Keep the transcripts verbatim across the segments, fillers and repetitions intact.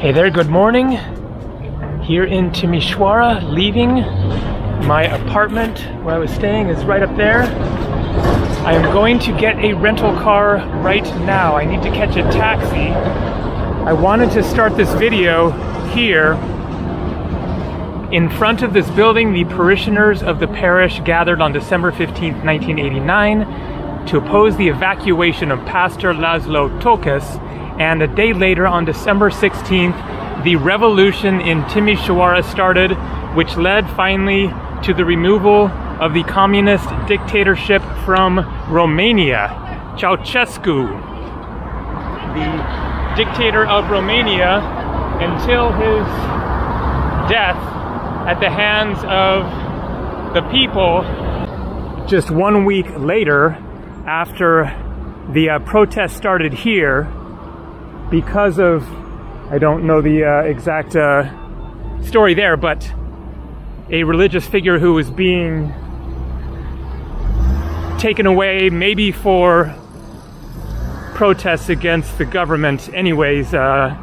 Hey there, good morning. Here in Timișoara, leaving my apartment where I was staying is right up there. I am going to get a rental car right now. I need to catch a taxi. I wanted to start this video here in front of this building. The parishioners of the parish gathered on December fifteenth, nineteen eighty-nine to oppose the evacuation of Pastor Laszlo Tokas, and a day later, on December sixteenth, the revolution in Timișoara started, which led finally to the removal of the communist dictatorship from Romania, Ceaușescu, the dictator of Romania, until his death at the hands of the people. Just one week later, after the uh, protest started here, because of, I don't know the uh, exact uh, story there, but a religious figure who was being taken away, maybe for protests against the government. Anyways, uh,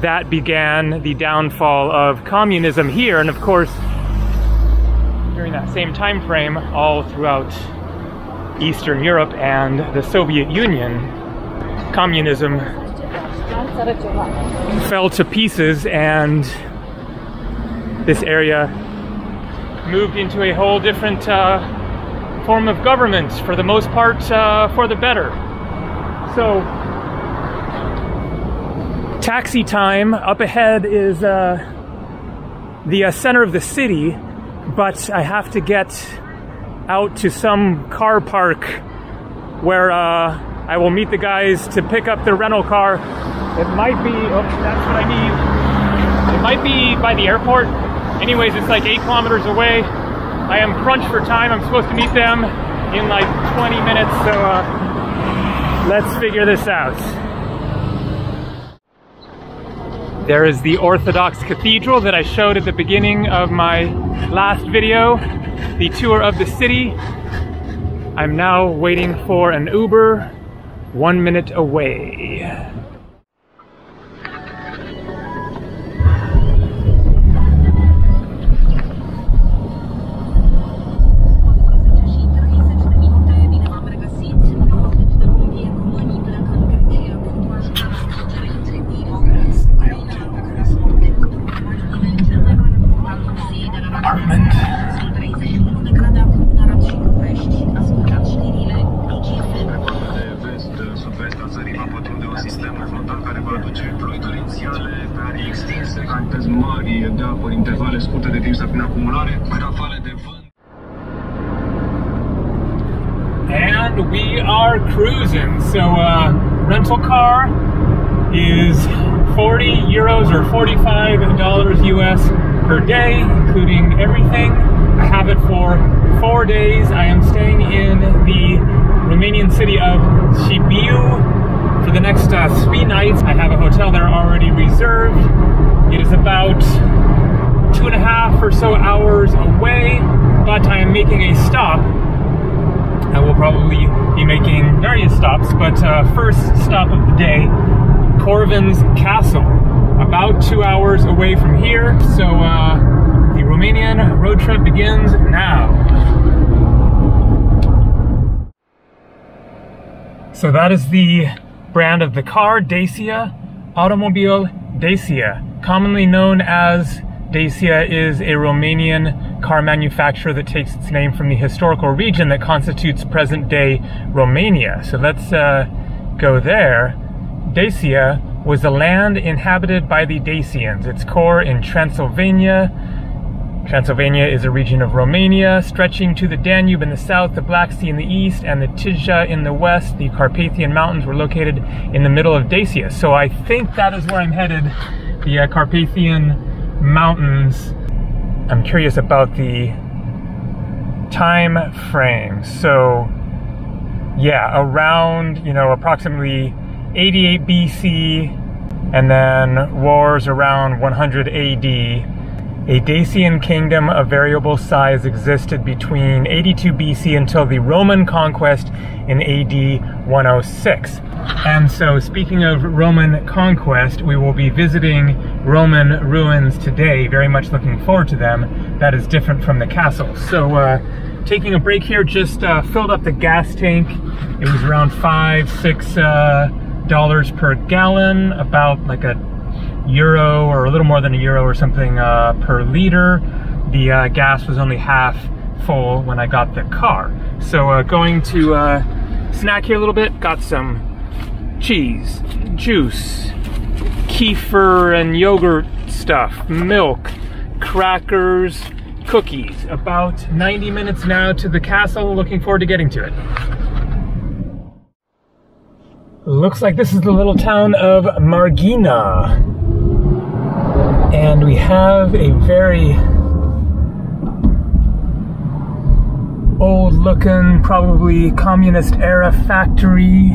that began the downfall of communism here, and of course, during that same time frame, all throughout Eastern Europe and the Soviet Union, communism fell to pieces, and this area moved into a whole different uh, form of government, for the most part uh, for the better. So, taxi time. Up ahead is uh, the uh, center of the city, but I have to get out to some car park where uh, I will meet the guys to pick up the rental car. It might be, oh, that's what I need. It might be by the airport. Anyways, it's like eight kilometers away. I am crunched for time. I'm supposed to meet them in like twenty minutes, so uh, let's figure this out. There is the Orthodox Cathedral that I showed at the beginning of my last video, the tour of the city. I'm now waiting for an Uber. One minute away. And we are cruising. So uh, rental car is forty euros or forty-five dollars U S per day, including everything. I have it for four days. I am staying in the Romanian city of Sibiu for the next uh, three nights. I have a hotel there already reserved. It is about two and a half or so hours away, but I am making a stop. I will probably be making various stops, but uh, first stop of the day, Corvin's Castle, about two hours away from here. So uh, the Romanian road trip begins now. So that is the brand of the car, Dacia, Automobile Dacia, commonly known as Dacia, is a Romanian car manufacturer that takes its name from the historical region that constitutes present-day Romania. So let's uh, go there. Dacia was the land inhabited by the Dacians, its core in Transylvania. Transylvania is a region of Romania stretching to the Danube in the south, the Black Sea in the east, and the Tisza in the west. The Carpathian Mountains were located in the middle of Dacia. So I think that is where I'm headed, the uh, Carpathian Mountains. I'm curious about the time frame. So yeah, around, you know, approximately eighty-eight B C, and then wars around one hundred A D, A Dacian kingdom of variable size existed between eighty-two B C until the Roman conquest in A D one oh six. And so, speaking of Roman conquest, we will be visiting Roman ruins today, very much looking forward to them. That is different from the castle. So, uh, taking a break here, just uh, filled up the gas tank. It was around five, six uh, dollars per gallon, about like a euro or a little more than a euro or something uh, per liter. The uh, gas was only half full when I got the car. So uh, going to uh, snack here a little bit, got some cheese, juice, kefir and yogurt stuff, milk, crackers, cookies. About ninety minutes now to the castle, looking forward to getting to it. Looks like this is the little town of Margina. And we have a very old looking, probably communist era factory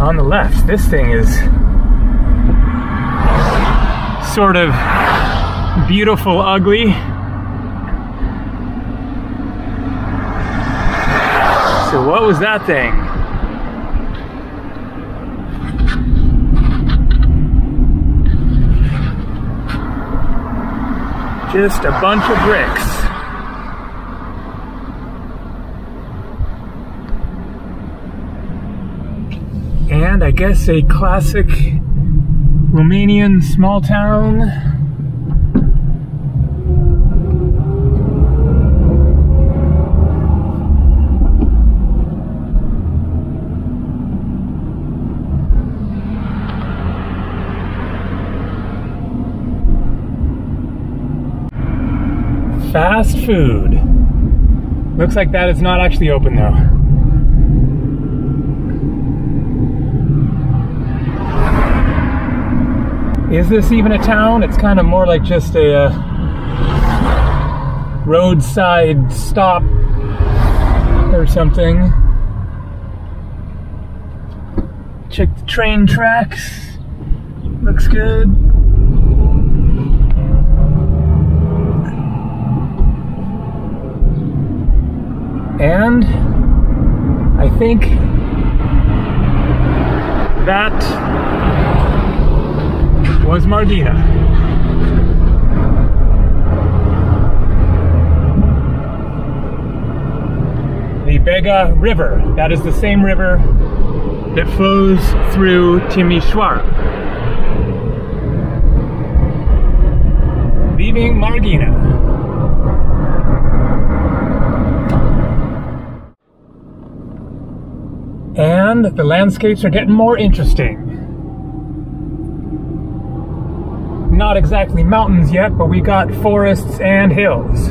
on the left. This thing is sort of beautiful, ugly. So what was that thing? Just a bunch of bricks. And I guess a classic Romanian small town. Fast food. Looks like that is not actually open though. Is this even a town? It's kind of more like just a uh, roadside stop or something. Check the train tracks. Looks good. And I think that was Margina. The Bega River, that is the same river that flows through Timișoara. Leaving Margina. And the landscapes are getting more interesting. Not exactly mountains yet, but we got forests and hills.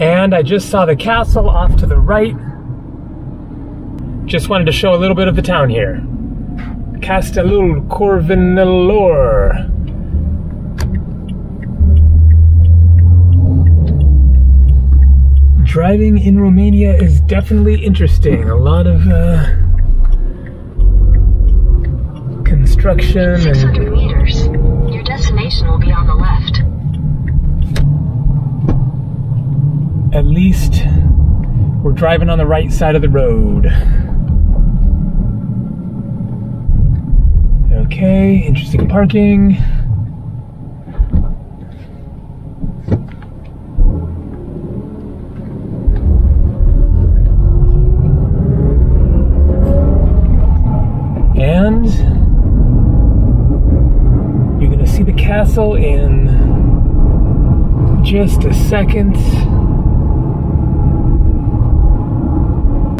And I just saw the castle off to the right. Just wanted to show a little bit of the town here. Castelul Corvinelor. Driving in Romania is definitely interesting. A lot of uh, construction. six hundred meters. Your destination will be on the left. At least we're driving on the right side of the road. Okay, interesting parking. And you're going to see the castle in just a second.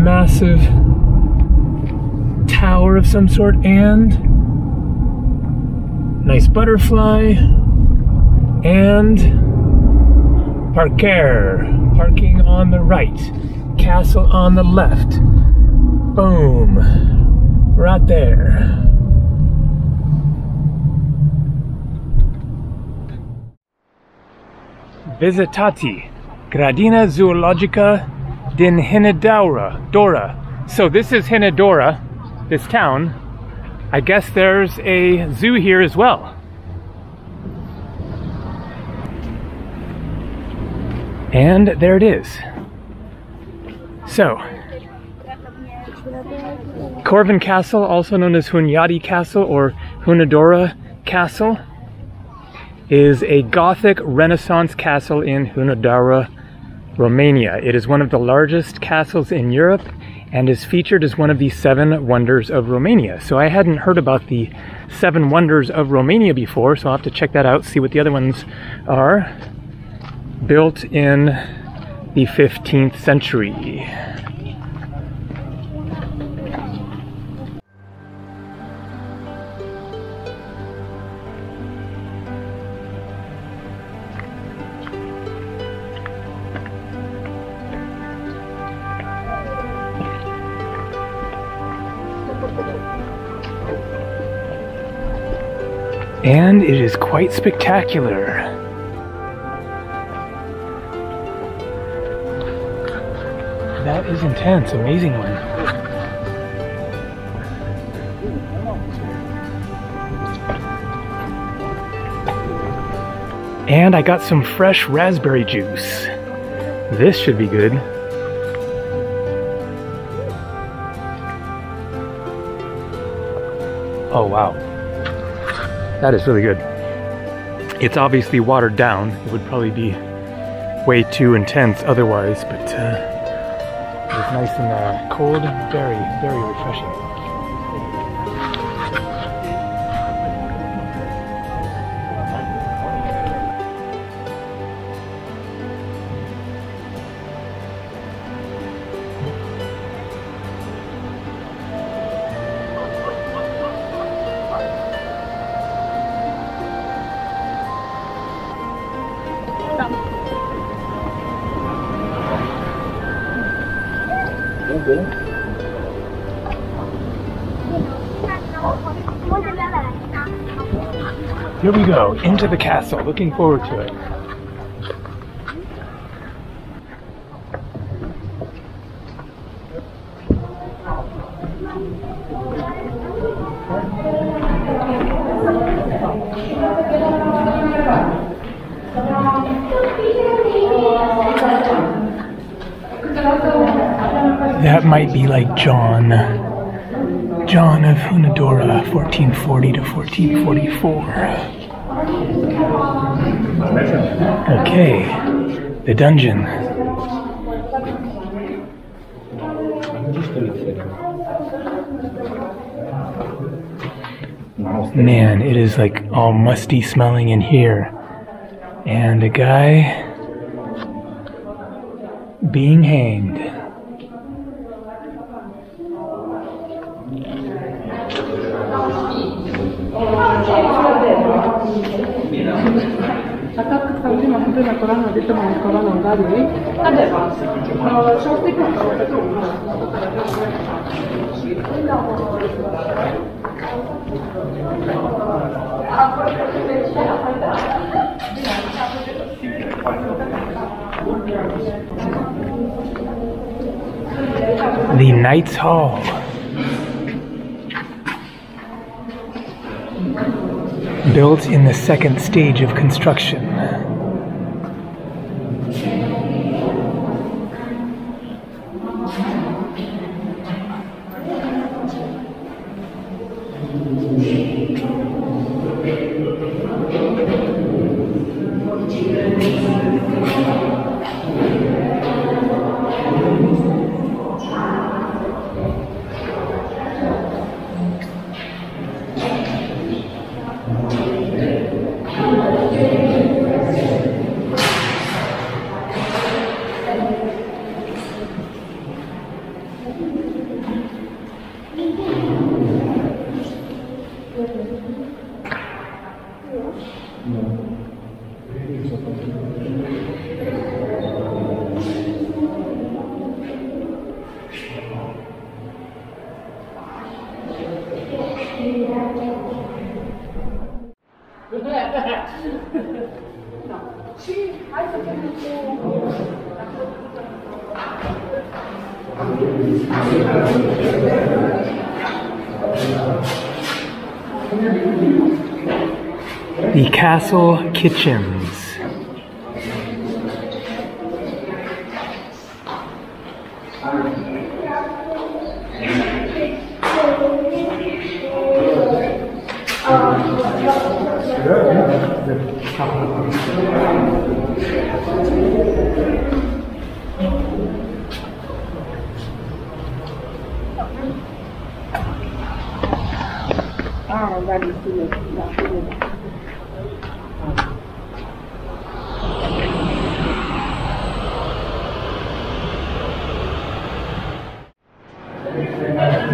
Massive tower of some sort and nice butterfly and parker. Parking on the right, castle on the left. Boom. Right there. Vizitati, Gradina Zoologica din Hunedoara, Dora. So this is Hunedoara, this town, I guess there's a zoo here as well. And there it is. So, Corvin's Castle, also known as Hunedoara Castle or Hunedoara Castle, is a Gothic Renaissance castle in Hunedoara, Romania. It is one of the largest castles in Europe and is featured as one of the Seven Wonders of Romania. So I hadn't heard about the Seven Wonders of Romania before, so I'll have to check that out, see what the other ones are. Built in the fifteenth century. And it is quite spectacular. That is intense, amazing one. And I got some fresh raspberry juice. This should be good. Oh wow. That is really good. It's obviously watered down. It would probably be way too intense otherwise, but uh, nice and uh, cold, very, very refreshing. Here we go, into the castle, looking forward to it. That might be like John, John of Hunedora, fourteen forty to fourteen forty-four. Okay, the dungeon. Man, it is like all musty smelling in here. And a guy being hanged. The Knight's Hall. Built in the second stage of construction. The castle kitchens.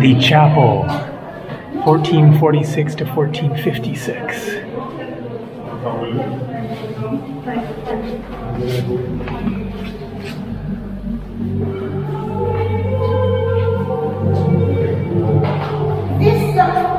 The chapel, fourteen forty-six to fourteen fifty-six. This stuff.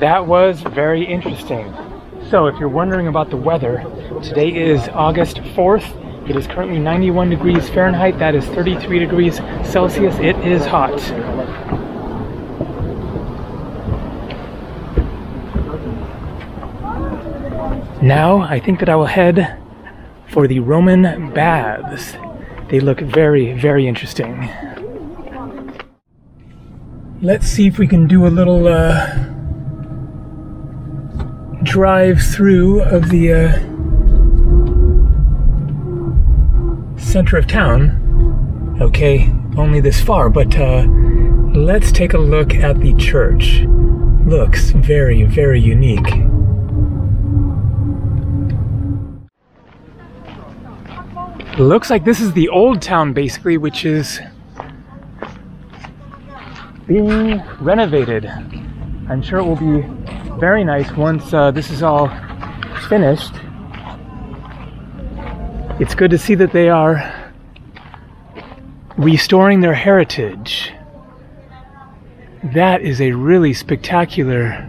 That was very interesting. So if you're wondering about the weather, today is August fourth. It is currently ninety-one degrees Fahrenheit. That is thirty-three degrees Celsius. It is hot. Now I think that I will head for the Roman baths. They look very, very interesting. Let's see if we can do a little uh, drive through of the uh, center of town. Okay, only this far, but uh, let's take a look at the church. Looks very, very unique. Looks like this is the old town, basically, which is being renovated. I'm sure it will be very nice once uh, this is all finished. It's good to see that they are restoring their heritage. That is a really spectacular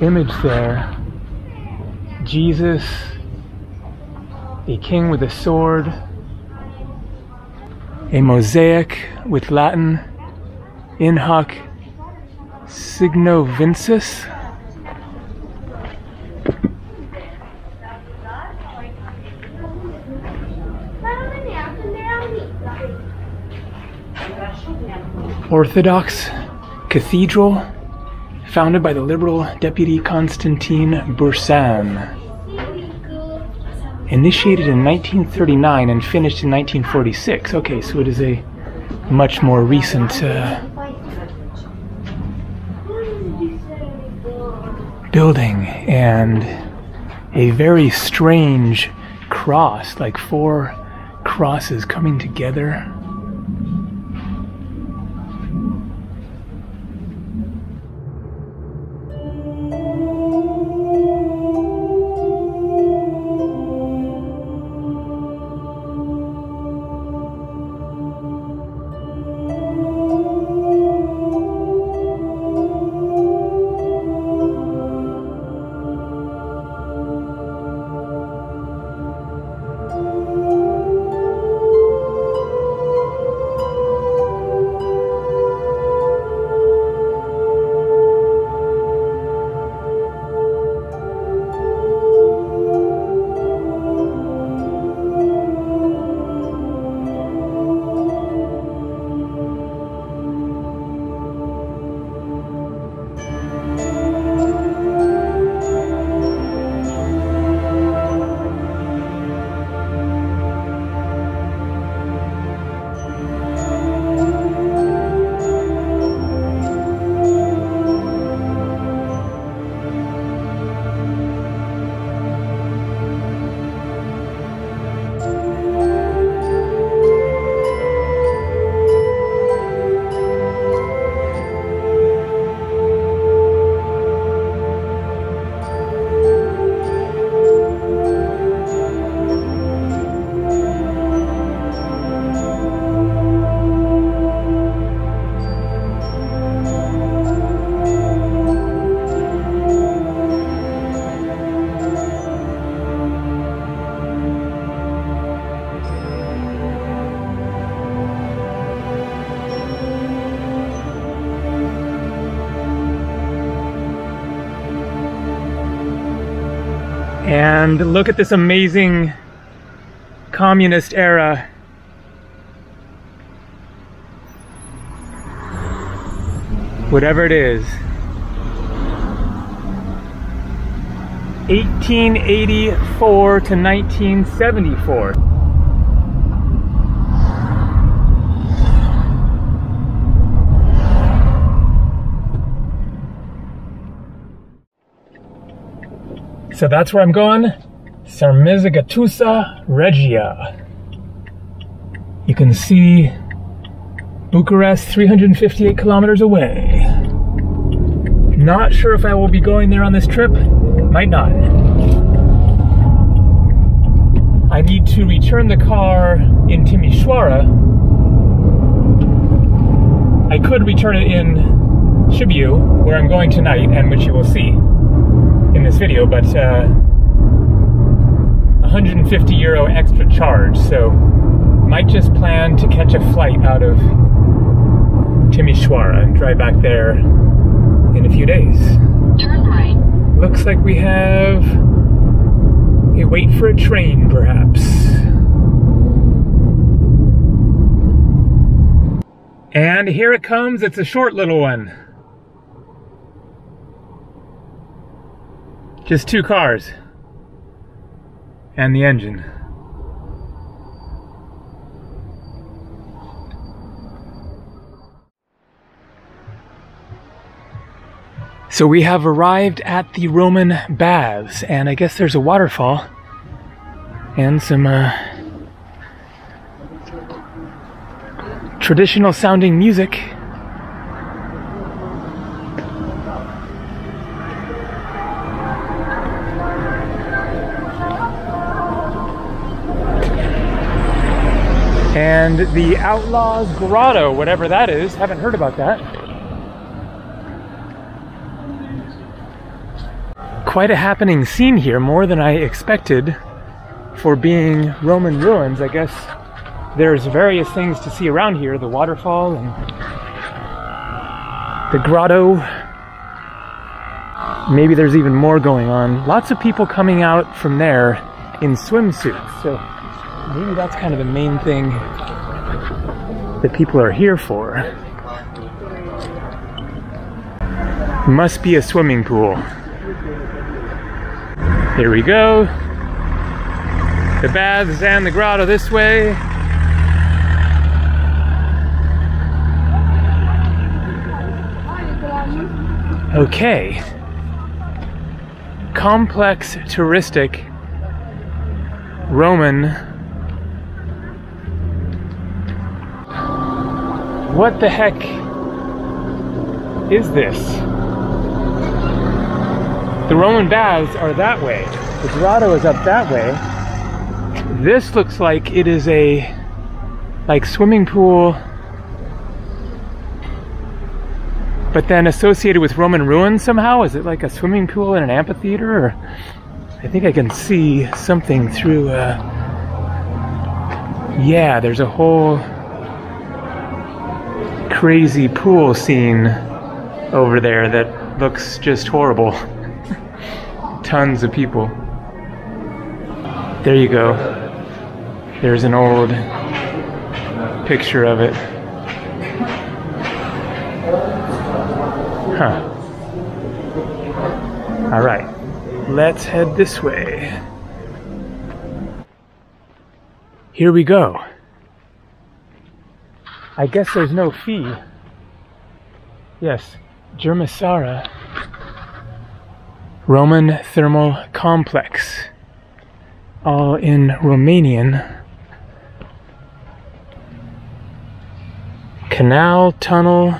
image there. Jesus, a king with a sword, a mosaic with Latin, in hoc signo vinces. Orthodox cathedral founded by the liberal deputy Constantine Bursan. Initiated in nineteen thirty-nine and finished in nineteen forty-six. Okay, so it is a much more recent uh, building, and a very strange cross, like four crosses coming together. And look at this amazing communist era. Whatever it is. eighteen eighty-four to nineteen seventy-four. So that's where I'm going. Sarmizegetusa Regia. You can see Bucharest three hundred fifty-eight kilometers away. Not sure if I will be going there on this trip. Might not. I need to return the car in Timișoara. I could return it in Sibiu, where I'm going tonight, and which you will see in this video, but uh, one hundred fifty euro extra charge, so might just plan to catch a flight out of Timișoara and drive back there in a few days. Turn right. Looks like we have a wait for a train, perhaps. And here it comes. It's a short little one. Just two cars. And the engine. So we have arrived at the Roman baths, and I guess there's a waterfall and some uh, traditional sounding music. And the Outlaw's Grotto, whatever that is, haven't heard about that. Quite a happening scene here, more than I expected for being Roman ruins. I guess there's various things to see around here, the waterfall and the grotto. Maybe there's even more going on. Lots of people coming out from there in swimsuits, so maybe that's kind of the main thing that people are here for. Must be a swimming pool. Here we go. The baths and the grotto this way. Okay. Complex touristic Roman. What the heck is this? The Roman baths are that way. The grotto is up that way. This looks like it is a like swimming pool, but then associated with Roman ruins somehow. Is it like a swimming pool in an amphitheater? Or I think I can see something through. Uh... Yeah, there's a whole crazy pool scene over there that looks just horrible. Tons of people. There you go. There's an old picture of it. Huh. All right. Let's head this way. Here we go. I guess there's no fee. Yes. Germisara. Roman Thermal Complex, all in Romanian. Canal, tunnel.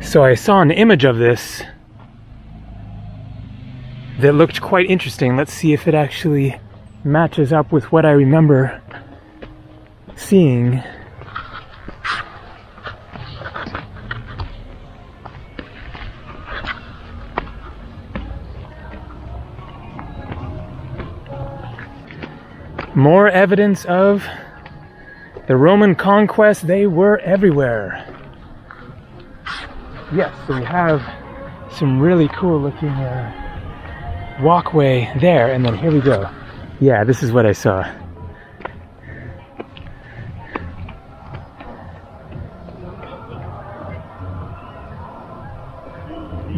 So I saw an image of this that looked quite interesting. Let's see if it actually matches up with what I remember seeing. More evidence of the Roman conquest. They were everywhere. Yes, so we have some really cool looking uh, walkway there, and then here we go. Yeah, this is what I saw.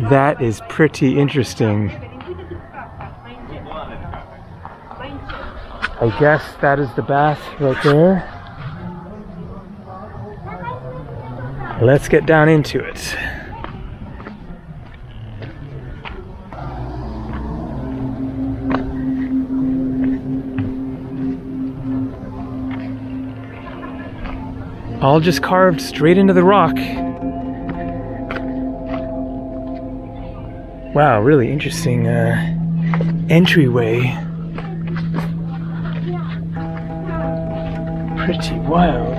That is pretty interesting. I guess that is the bath right there. Let's get down into it. All just carved straight into the rock. Wow, really interesting uh, entryway. Pretty wild.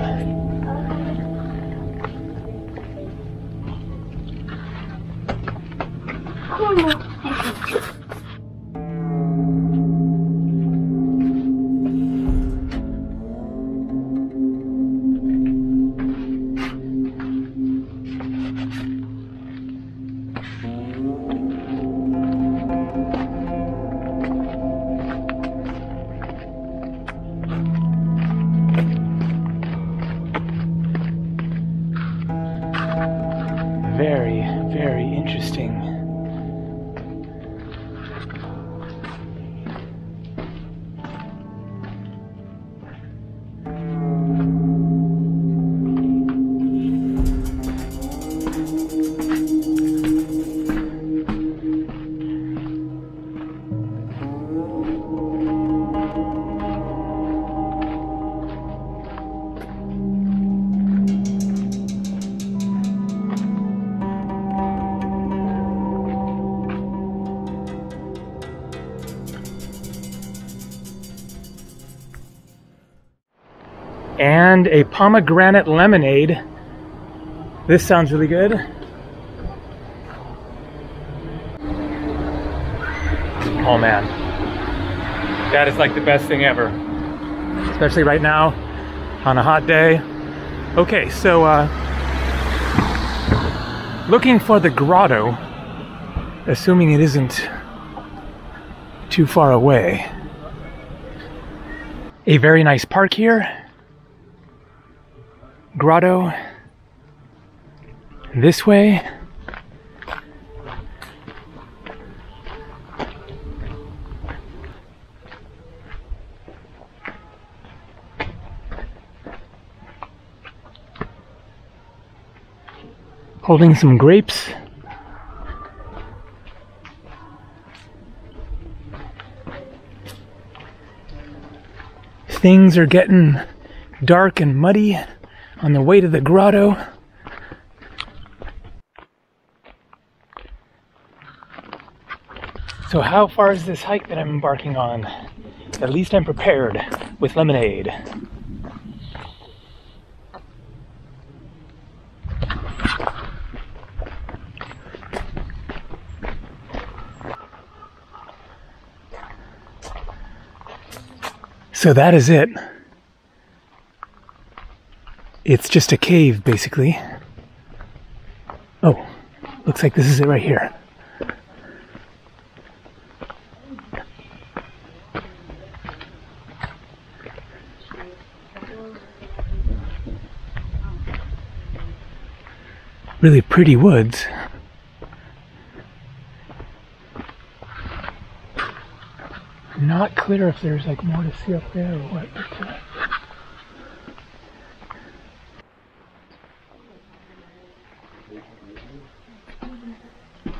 And a pomegranate lemonade. This sounds really good. Oh man, that is like the best thing ever, especially right now on a hot day. Okay, so uh, looking for the grotto, assuming it isn't too far away. A very nice park here. Grotto this way. Holding some grapes. Things are getting dark and muddy on the way to the grotto. So how far is this hike that I'm embarking on? At least I'm prepared with lemonade. So that is it. It's just a cave, basically. Oh, looks like this is it right here. Really pretty woods. I'm not clear if there's like more to see up there or what.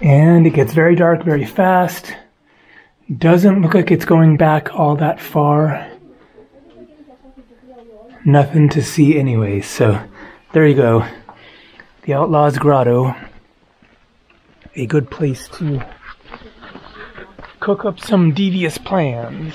And it gets very dark very fast. Doesn't look like it's going back all that far. Nothing to see anyway, so there you go. The Outlaw's Grotto. A good place to cook up some devious plans.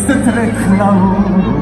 Să trec la urmă.